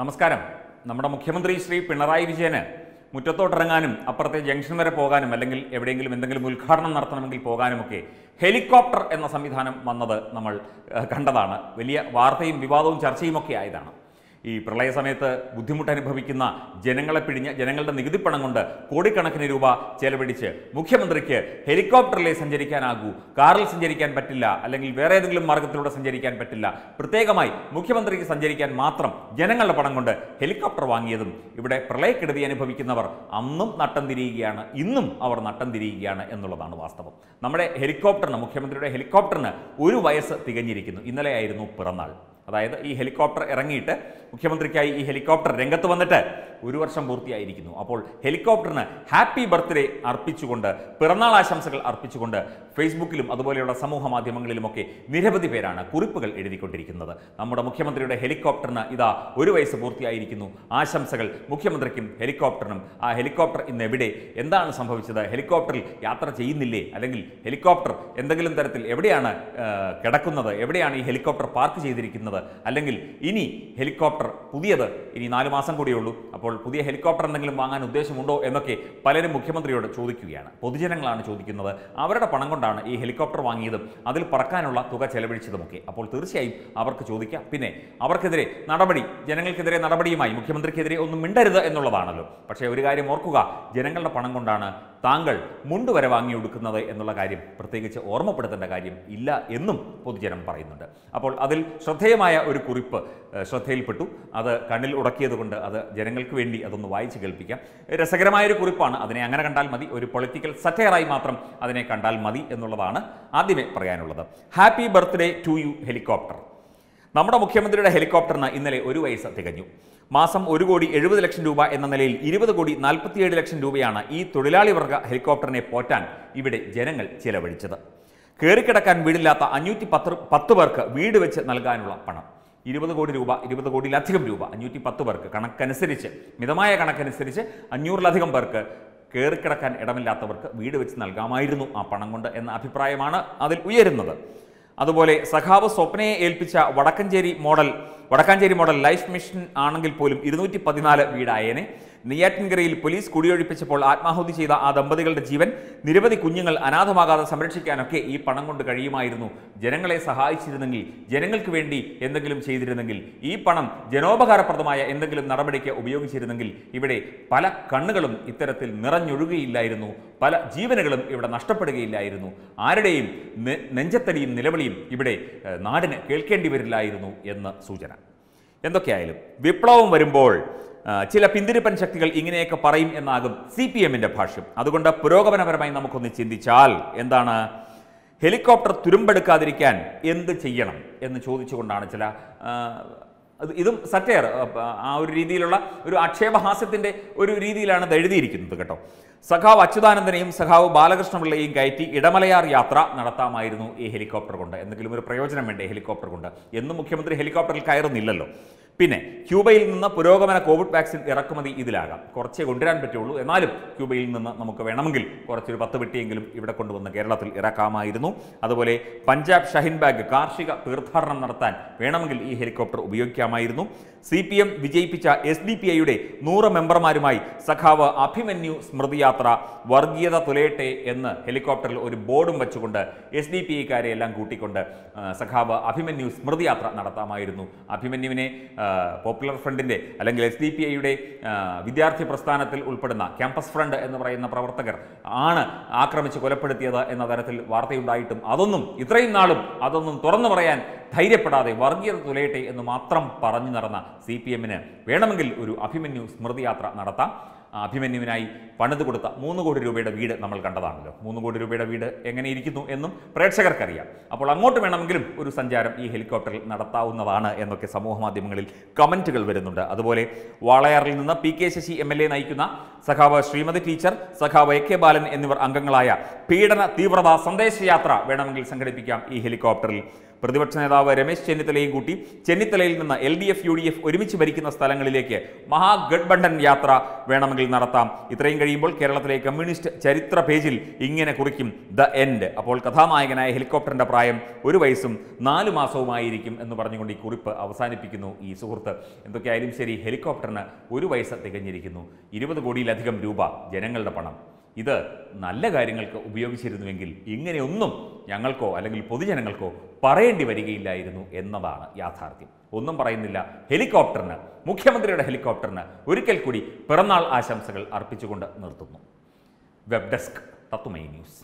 നമസ്കാരം. നമ്മുടെ മുഖ്യമന്ത്രി ശ്രീ പിണറായി വിജയന് മുറ്റത്തോട്ടിറങ്ങാനും അപ്പുറത്തെ ജംഗ്ഷൻ വരെ പോകാനും അല്ലെങ്കിൽ എവിടെയെങ്കിലും എന്തെങ്കിലും ഉദ്ഘാടനം നടത്തണമെങ്കിൽ പോകാനുമൊക്കെ ഹെലികോപ്റ്റർ എന്ന സംവിധാനം വന്നത് നമ്മൾ കണ്ടതാണ്. വലിയ വാർത്തയും വിവാദവും ചർച്ചയുമൊക്കെ ആയതാണ്. ഈ പ്രളയ സമയത്ത് ബുദ്ധിമുട്ടനുഭവിക്കുന്ന ജനങ്ങളെ പിഴിഞ്ഞ് ജനങ്ങളുടെ നികുതിപ്പണം കൊണ്ട് കോടിക്കണക്കിന് രൂപ ചെലവഴിച്ച് മുഖ്യമന്ത്രിക്ക് ഹെലികോപ്റ്ററിലെ സഞ്ചരിക്കാനാകൂ, കാറിൽ സഞ്ചരിക്കാൻ പറ്റില്ല, അല്ലെങ്കിൽ വേറെ ഏതെങ്കിലും മാർഗത്തിലൂടെ സഞ്ചരിക്കാൻ പറ്റില്ല, പ്രത്യേകമായി മുഖ്യമന്ത്രിക്ക് സഞ്ചരിക്കാൻ മാത്രം ജനങ്ങളുടെ പണം കൊണ്ട് ഹെലികോപ്റ്റർ വാങ്ങിയതും ഇവിടെ പ്രളയക്കെടുതി അനുഭവിക്കുന്നവർ അന്നും നട്ടം തിരിയുകയാണ്, ഇന്നും അവർ നട്ടം തിരിയുകയാണ് എന്നുള്ളതാണ് വാസ്തവം. നമ്മുടെ ഹെലികോപ്റ്ററിന്, മുഖ്യമന്ത്രിയുടെ ഹെലികോപ്റ്ററിന് 1 വയസ്സ് തികഞ്ഞിരിക്കുന്നു. ഇന്നലെയായിരുന്നു പിറന്നാൾ. അതായത് ഈ ഹെലികോപ്റ്റർ ഇറങ്ങിയിട്ട് മുഖ്യമന്ത്രിക്കായി ഈ ഹെലികോപ്റ്റർ രംഗത്ത് വന്നിട്ട് 1 വർഷം പൂർത്തിയായിരിക്കുന്നു. അപ്പോൾ ഹെലികോപ്റ്ററിന് ഹാപ്പി ബർത്ത്ഡേ അർപ്പിച്ചുകൊണ്ട്, പിറന്നാൾ ആശംസകൾ അർപ്പിച്ചുകൊണ്ട് ഫേസ്ബുക്കിലും അതുപോലെയുള്ള സമൂഹ മാധ്യമങ്ങളിലുമൊക്കെ നിരവധി പേരാണ് കുറിപ്പുകൾ എഴുതിക്കൊണ്ടിരിക്കുന്നത്. നമ്മുടെ മുഖ്യമന്ത്രിയുടെ ഹെലികോപ്റ്ററിന് ഇതാ 1 വയസ്സ് പൂർത്തിയായിരിക്കുന്നു, ആശംസകൾ മുഖ്യമന്ത്രിക്കും ഹെലികോപ്റ്ററിനും. ആ ഹെലികോപ്റ്റർ ഇന്നെവിടെ, എന്താണ് സംഭവിച്ചത്, ഹെലികോപ്റ്ററിൽ യാത്ര ചെയ്യുന്നില്ലേ, അല്ലെങ്കിൽ ഹെലികോപ്റ്റർ എന്തെങ്കിലും തരത്തിൽ എവിടെയാണ് കിടക്കുന്നത്, എവിടെയാണ് ഈ ഹെലികോപ്റ്റർ പാർക്ക് ചെയ്തിരിക്കുന്നത്, അല്ലെങ്കിൽ ഇനി ഹെലികോപ്റ്റർ പുതിയത്, ഇനി 4 മാസം കൂടിയുള്ളൂ, അപ്പോൾ പുതിയ ഹെലികോപ്റ്റർ എന്തെങ്കിലും വാങ്ങാൻ ഉദ്ദേശമുണ്ടോ എന്നൊക്കെ പലരും മുഖ്യമന്ത്രിയോട് ചോദിക്കുകയാണ്. പൊതുജനങ്ങളാണ് ചോദിക്കുന്നത്. അവരുടെ പണം കൊണ്ടാണ് ഈ ഹെലികോപ്റ്റർ വാങ്ങിയതും അതിൽ പറക്കാനുള്ള തുക ചെലവഴിച്ചതുമൊക്കെ. അപ്പോൾ തീർച്ചയായും അവർക്ക് ചോദിക്കാം. പിന്നെ അവർക്കെതിരെ നടപടി, ജനങ്ങൾക്കെതിരെ നടപടിയുമായി മുഖ്യമന്ത്രിക്കെതിരെ ഒന്നും മിണ്ടരുത് എന്നുള്ളതാണല്ലോ. പക്ഷേ ഒരു കാര്യം ഓർക്കുക, ജനങ്ങളുടെ പണം കൊണ്ടാണ് താങ്കൾ മുണ്ടുവരെ വാങ്ങിയെടുക്കുന്നത് എന്നുള്ള കാര്യം പ്രത്യേകിച്ച് ഓർമ്മപ്പെടുത്തേണ്ട കാര്യം ഇല്ല എന്നും പൊതുജനം പറയുന്നുണ്ട്. അപ്പോൾ അതിൽ ശ്രദ്ധേയമായ ഒരു കുറിപ്പ് ശ്രദ്ധയിൽപ്പെട്ടു. അത് കണ്ണിൽ ഉടക്കിയതുകൊണ്ട് അത് ജനങ്ങൾക്ക് വേണ്ടി അതൊന്ന് വായിച്ചു കേൾപ്പിക്കാം. രസകരമായൊരു കുറിപ്പാണ്. അതിനെ അങ്ങനെ കണ്ടാൽ മതി, ഒരു പൊളിറ്റിക്കൽ സറ്റയറായി മാത്രം അതിനെ കണ്ടാൽ മതി എന്നുള്ളതാണ് ആദ്യമേ പറയാനുള്ളത്. Happy birthday to you helicopter. നമ്മുടെ മുഖ്യമന്ത്രിയുടെ ഹെലികോപ്റ്ററിന് ഇന്നലെ 1 വയസ്സ് തികഞ്ഞു. മാസം 1,70,00,000 രൂപ എന്ന നിലയിൽ 20,47,00,000 രൂപയാണ് ഈ തൊഴിലാളി വർഗ ഹെലികോപ്റ്ററിനെ പോറ്റാൻ ഇവിടെ ജനങ്ങൾ ചിലവഴിച്ചത്. കയറിക്കിടക്കാൻ വീടില്ലാത്ത 510 പേർക്ക് വീട് വെച്ച് നൽകാനുള്ള പണം. 20 കോടി രൂപ, 20 കോടിയിലധികം രൂപ 510 പേർക്ക്, കണക്കനുസരിച്ച്, മിതമായ കണക്കനുസരിച്ച് 500-ലധികം പേർക്ക് കയറിക്കിടക്കാൻ ഇടമില്ലാത്തവർക്ക് വീട് വെച്ച് നൽകാമായിരുന്നു ആ പണം കൊണ്ട് എന്ന അഭിപ്രായമാണ് അതിൽ ഉയരുന്നത്. അതുപോലെ സഖാവ് സ്വപ്നയെ ഏൽപ്പിച്ച വടക്കാഞ്ചേരി മോഡൽ ലൈഫ് മിഷൻ ആണെങ്കിൽ പോലും 214 വീടായേനെ. നെയ്യാറ്റിൻകരയിൽ പോലീസ് കുടിയൊഴിപ്പിച്ചപ്പോൾ ആത്മാഹുതി ചെയ്ത ആ ദമ്പതികളുടെ ജീവൻ, നിരവധി കുഞ്ഞുങ്ങൾ അനാഥമാകാതെ സംരക്ഷിക്കാനൊക്കെ ഈ പണം കൊണ്ട് കഴിയുമായിരുന്നു. ജനങ്ങളെ സഹായിച്ചിരുന്നെങ്കിൽ, ജനങ്ങൾക്ക് വേണ്ടി എന്തെങ്കിലും ചെയ്തിരുന്നെങ്കിൽ, ഈ പണം ജനോപകാരപ്രദമായ എന്തെങ്കിലും നടപടിക്ക് ഉപയോഗിച്ചിരുന്നെങ്കിൽ ഇവിടെ പല കണ്ണുകളും ഇത്തരത്തിൽ നിറഞ്ഞൊഴുകുകയില്ലായിരുന്നു, പല ജീവനുകളും ഇവിടെ നഷ്ടപ്പെടുകയില്ലായിരുന്നു, ആരുടെയും നെഞ്ചത്തടിയും നിലവിളിയും ഇവിടെ നാടിന് കേൾക്കേണ്ടി വരില്ലായിരുന്നു എന്ന് സൂചന. എന്തൊക്കെയായാലും വിപ്ലവം വരുമ്പോൾ ചില പിന്തിരിപ്പൻ ശക്തികൾ ഇങ്ങനെയൊക്കെ പറയും എന്നാകും CPMന്റെ ഭാഷ്യം. അതുകൊണ്ട് പുരോഗമനപരമായി നമുക്കൊന്ന് ചിന്തിച്ചാൽ എന്താണ്, ഹെലികോപ്റ്റർ തുരുമ്പെടുക്കാതിരിക്കാൻ എന്ത് ചെയ്യണം എന്ന് ചോദിച്ചുകൊണ്ടാണ് ചില, ഇതും സറ്റയർ, ആ ഒരു രീതിയിലുള്ള ഒരു ആക്ഷേപഹാസ്യത്തിൻ്റെ ഒരു രീതിയിലാണ് ഇത് എഴുതിയിരിക്കുന്നത് കേട്ടോ. സഖാവ് അച്യുതാനന്ദനെയും സഖാവ് ബാലകൃഷ്ണപിള്ളയെയും കയറ്റി ഇടമലയാർ യാത്ര നടത്താമായിരുന്നു ഈ ഹെലികോപ്റ്റർ കൊണ്ട്. എന്തെങ്കിലും ഒരു പ്രയോജനം വേണ്ടേ ഹെലികോപ്റ്റർ കൊണ്ട്? എന്നും മുഖ്യമന്ത്രി ഹെലികോപ്റ്ററിൽ കയറുന്നില്ലല്ലോ. പിന്നെ ക്യൂബയിൽ നിന്ന് പുരോഗമന കോവിഡ് വാക്സിൻ ഇറക്കുമതി ഇതിലാകാം. കുറച്ചേ കൊണ്ടുവരാൻ പറ്റുള്ളൂ, എന്നാലും ക്യൂബയിൽ നിന്ന് നമുക്ക് വേണമെങ്കിൽ കുറച്ചൊരു 10 പെട്ടിയെങ്കിലും ഇവിടെ കൊണ്ടുവന്ന് കേരളത്തിൽ ഇറക്കാമായിരുന്നു. അതുപോലെ പഞ്ചാബ് ഷഹിൻ ബാഗ് കാർഷിക തീർത്ഥാടനം നടത്താൻ വേണമെങ്കിൽ ഈ ഹെലികോപ്റ്റർ ഉപയോഗിക്കാമായിരുന്നു. CPM വിജയിപ്പിച്ച SDPIയുടെ 100 മെമ്പർമാരുമായി സഖാവ് അഭിമന്യു സ്മൃതിയാത്ര, വർഗീയത തുലയട്ടെ എന്ന് ഹെലികോപ്റ്ററിൽ ഒരു ബോർഡും വെച്ചുകൊണ്ട് SDPIക്കാരെ എല്ലാം കൂട്ടിക്കൊണ്ട് സഖാവ് അഭിമന്യു സ്മൃതിയാത്ര നടത്താമായിരുന്നു. അഭിമന്യുവിനെ പോപ്പുലർ ഫ്രണ്ടിൻ്റെ അല്ലെങ്കിൽ SDPIയുടെ വിദ്യാർത്ഥി പ്രസ്ഥാനത്തിൽ ഉൾപ്പെടുന്ന ക്യാമ്പസ് ഫ്രണ്ട് എന്ന് പറയുന്ന പ്രവർത്തകർ ആണ് ആക്രമിച്ച് കൊലപ്പെടുത്തിയത് എന്ന തരത്തിൽ വാർത്തയുണ്ടായിട്ടും അതൊന്നും ഇത്രയും നാളും അതൊന്നും തുറന്നു പറയാൻ ധൈര്യപ്പെടാതെ വർഗീയത തുലയട്ടെ എന്ന് മാത്രം പറഞ്ഞു നടന്ന CPMന് വേണമെങ്കിൽ ഒരു അഭിമന്യു സ്മൃതിയാത്ര നടത്താം. അഭിമന്യുവിനായി പണിത് കൊടുത്ത 3 കോടി രൂപയുടെ വീട് നമ്മൾ കണ്ടതാണല്ലോ. 3 കോടി രൂപയുടെ വീട് എങ്ങനെ ഇരിക്കുന്നു എന്നും പ്രേക്ഷകർക്കറിയാം. അപ്പോൾ അങ്ങോട്ട് വേണമെങ്കിലും ഒരു സഞ്ചാരം ഈ ഹെലികോപ്റ്ററിൽ നടത്താവുന്നതാണ് എന്നൊക്കെ സമൂഹ മാധ്യമങ്ങളിൽ കമൻറ്റുകൾ വരുന്നുണ്ട്. അതുപോലെ വാളയാറിൽ നിന്ന് PK ശശി MLA നയിക്കുന്ന Sakava Srimadi teacher, Sakava Eke Balan in your Angangalaya, Pedana Tivrava, Sunday Siatra, Vedangal Sankaripikam, E helicopter. പ്രതിപക്ഷനേതാവ് രമേശ് ചെന്നിത്തലയും കൂടി ചെന്നിത്തലയിൽ നിന്ന് LDF UDF ഒരുമിച്ച് ഭരിക്കുന്ന സ്ഥലങ്ങളിലേക്ക് മഹാഗഡ്ബന്ധൻ യാത്ര വേണമെങ്കിൽ നടത്താം. ഇത്രയും കഴിയുമ്പോൾ കേരളത്തിലെ കമ്മ്യൂണിസ്റ്റ് ചരിത്ര പേജിൽ ഇങ്ങനെ കുറിക്കും ദ എൻഡ്. അപ്പോൾ കഥാനായകനായ ഹെലികോപ്റ്ററിന്റെ പ്രായം 1 വയസ്സും 4 മാസവും ആയിരിക്കും എന്ന് പറഞ്ഞുകൊണ്ട് ഈ കുറിപ്പ് അവസാനിപ്പിക്കുന്നു ഈ സുഹൃത്ത്. എന്തൊക്കെയായാലും ശരി ഹെലികോപ്റ്ററിന് 1 വയസ്സ് തികഞ്ഞിരിക്കുന്നു. 20 കോടിയിലധികം രൂപ ജനങ്ങളുടെ പണം. ഇത് നല്ല കാര്യങ്ങൾക്ക് ഉപയോഗിച്ചിരുന്നുവെങ്കിൽ ഇങ്ങനെയൊന്നും ഞങ്ങൾക്കോ അല്ലെങ്കിൽ പൊതുജനങ്ങൾക്കോ പറയേണ്ടി വരികയില്ലായിരുന്നു എന്നതാണ് യാഥാർത്ഥ്യം. ഒന്നും പറയുന്നില്ല ഹെലികോപ്റ്ററിന് മുഖ്യമന്ത്രിയുടെ ഹെലികോപ്റ്ററിന് ഒരിക്കൽ കൂടി പിറന്നാൾ ആശംസകൾ അർപ്പിച്ചുകൊണ്ട് നിർത്തുന്നു. Web desk Tatwamayi news.